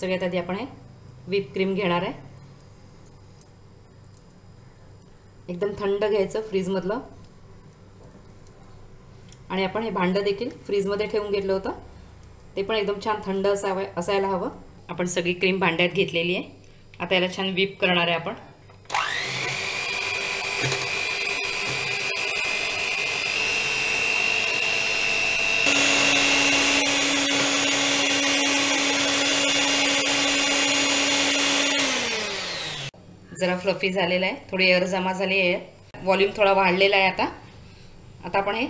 सगळ्यात आधी आपण व्हीप क्रीम घेणार आहे, एकदम थंड घ्यायचं फ्रीज मधलं। आणि आपण हे भांडं देखील फ्रीज मध्ये ठेवून घेतलं होतं, ते पण एकदम छान थंड असायला हवं। आपण सगळी क्रीम भांड्यात घेतलेली आहे, आता याला छान व्हीप करणार आहे आपण। जरा फ्लफी झालेला आहे, थोडी एअर जमा झाली आहे, वॉल्यूम थोड़ा वाढलेला आहे। आता आता आपण हे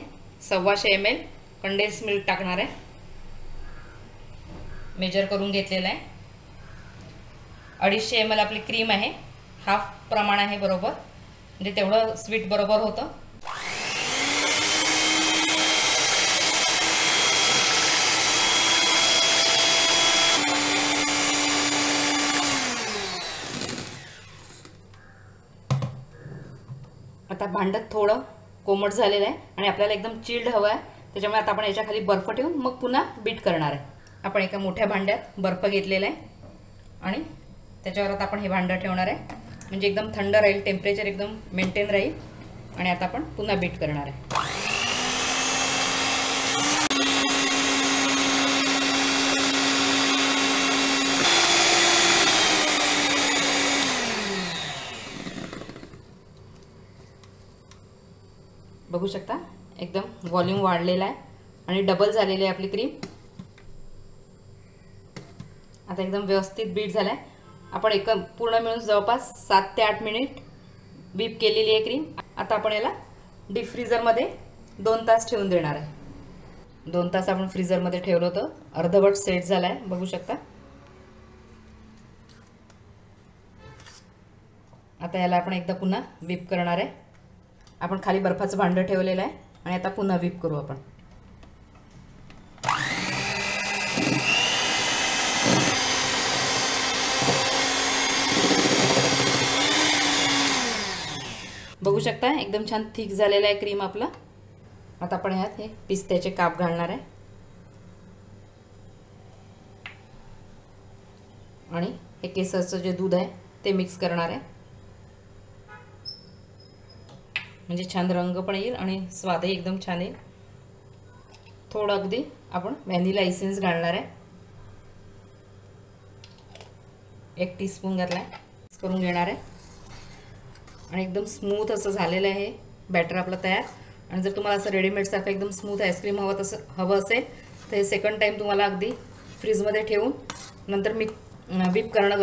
125 ml कंडेन्स मिल्क टाकणार आहे, मेजर करून घेतलेला आहे। 250 ml आपली क्रीम आहे, हाफ प्रमाण आहे बरोबर, म्हणजे तेवढं स्वीट बरोबर होतं। आता भांडं थोडं कोमट झालेलं आहे आणि आपल्याला एकदम चिल्ड हवं आहे, त्याच्यामुळे आता आपण याच्या खाली बर्फ ठेवून मग पुन्हा बीट करणार आहे। आपण एका मोठ्या भांड्यात बर्फ घेतलेला आहे आणि त्याच्यावर आता आपण हे भांडं ठेवणार आहे, म्हणजे एकदम थंड राहील, टेम्परेचर एकदम मेंटेन राहील। आणि आता आपण पुन्हा बीट करणार आहे। बघू शकता एकदम वॉल्यूम वाढलेला आहे आणि डबल झालेली आहे आपली क्रीम। आता एकदम व्यवस्थित बीट झालाय। आपण एक पूर्ण मिळून जवळपास 7 ते 8 मिनिट व्हीप केलेली आहे क्रीम। आता आपण याला डीप फ्रीजरमध्ये 2 तास ठेवून देणार आहे। 2 तास आपण फ्रीजरमध्ये ठेवलं होतं, अर्धवट सेट झालाय, बघू शकता। आता याला आपण एकदा पुन्हा व्हीप करणार आहे। आपण खाली बर्फाचं भांडं ठेवलेलं आहे आणि आता पुन्हा व्हीप करू आपण। बघू शकता एकदम छान थिक झालेला आहे क्रीम आपला। आता आपण यात हे पिस्त्याचे काप घालणार आहे आणि हे केसरचं जे दूध आहे ते मिक्स करणार आहे, म्हणजे छान रंग पण येईल आणि स्वादही एकदम छान येईल। थोडं अगदी आपण व्हॅनिला एसेन्स घालणार आहे, 1 टीस्पून घातला, मिक्स करून घेणार आहे। आणि एकदम स्मूथ असं झालेलं आहे बॅटर आपलं तयार। आणि जर तुम्हाला असं रेडीमेडसारखं एकदम स्मूथ आईस्क्रीम हवं असेल तर हे 2nd टाइम तुम्हाला अगदी फ्रीजमध्ये ठेवून नंतर व्हीप करणं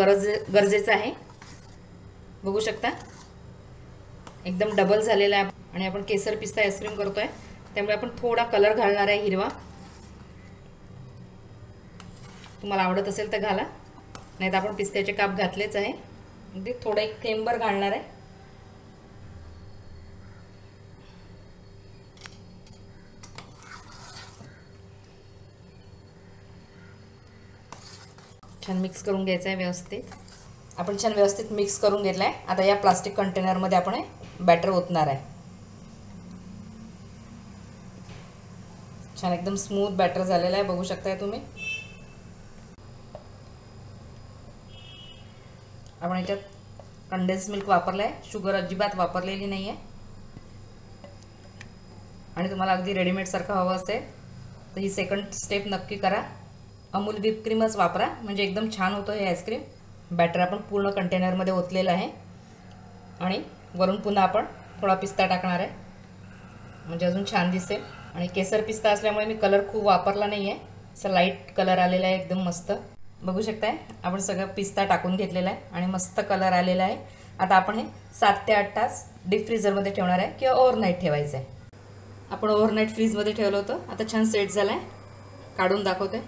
गरजेचं आहे। बघू शकता एकदम डबल झालेला आहे। आणि आपण केसर पिस्ता आईस्क्रीम करतोय, त्यामुळे आपण थोडा कलर घालणार आहे हिरवा, तुम्हाला आवडत असेल तर घाला, नाही तर आपण पिस्त्याचे काप घातलेच आहे, अगदी थोडं एक थेंबर घालणार आहे। छान मिक्स करून घ्यायचं आहे व्यवस्थित। आपण छान व्यवस्थित मिक्स करून घेतलं आहे। आता या प्लास्टिक कंटेनरमध्ये आपण बॅटर ओतणार आहे। छान एकदम स्मूथ बॅटर झालेला आहे, बघू शकताय तुम्ही। आपण याच्यात कंडेन्स मिल्क वापरलं आहे, शुगर अजिबात वापरलेली नाही आहे। आणि तुम्हाला अगदी रेडीमेडसारखं हवं असेल तर ही 2nd स्टेप नक्की करा, अमूल व्हीप क्रीमच वापरा, म्हणजे एकदम छान होतं हे आईस्क्रीम। बॅटर आपण पूर्ण कंटेनरमध्ये ओतलेलं आहे आणि वरून पुन्हा आपण थोडा पिस्ता टाकणार आहे, म्हणजे अजून छान दिसेल। आणि केसर पिस्ता असल्यामुळे मी कलर खूप वापरला नाही आहे, असं लाईट कलर आलेला आहे एकदम मस्त, बघू शकताय। आपण सगळा पिस्ता टाकून घेतलेला आहे आणि मस्त कलर आलेला आहे। आता आपण हे 7 ते 8 तास डीप फ्रीजरमध्ये ठेवणार आहे किंवा ओव्हरनाईट ठेवायचं आहे। आपण ओव्हरनाईट फ्रीजमध्ये ठेवलं होतं, आता छान सेट झाला आहे, काढून दाखवते।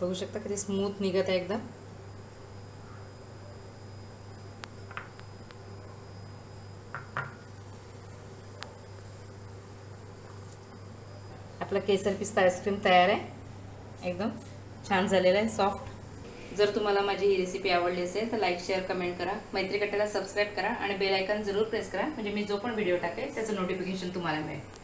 बघू शकता किती स्मूथ निघत आहे एकदम। आपला केसर पिस्ता आईस्क्रीम तयार आहे, एकदम छान झालेला आहे, सॉफ्ट। जर तुम्हाला माझी ही रेसिपी आवडली असेल तर लाईक, शेअर, कमेंट करा, मैत्री कट्ट्याला सबस्क्राईब करा आणि बेल आयकॉन जरूर प्रेस करा, म्हणजे मी जो पण व्हिडिओ टाकेल त्याचं नोटिफिकेशन तुम्हाला मिळेल।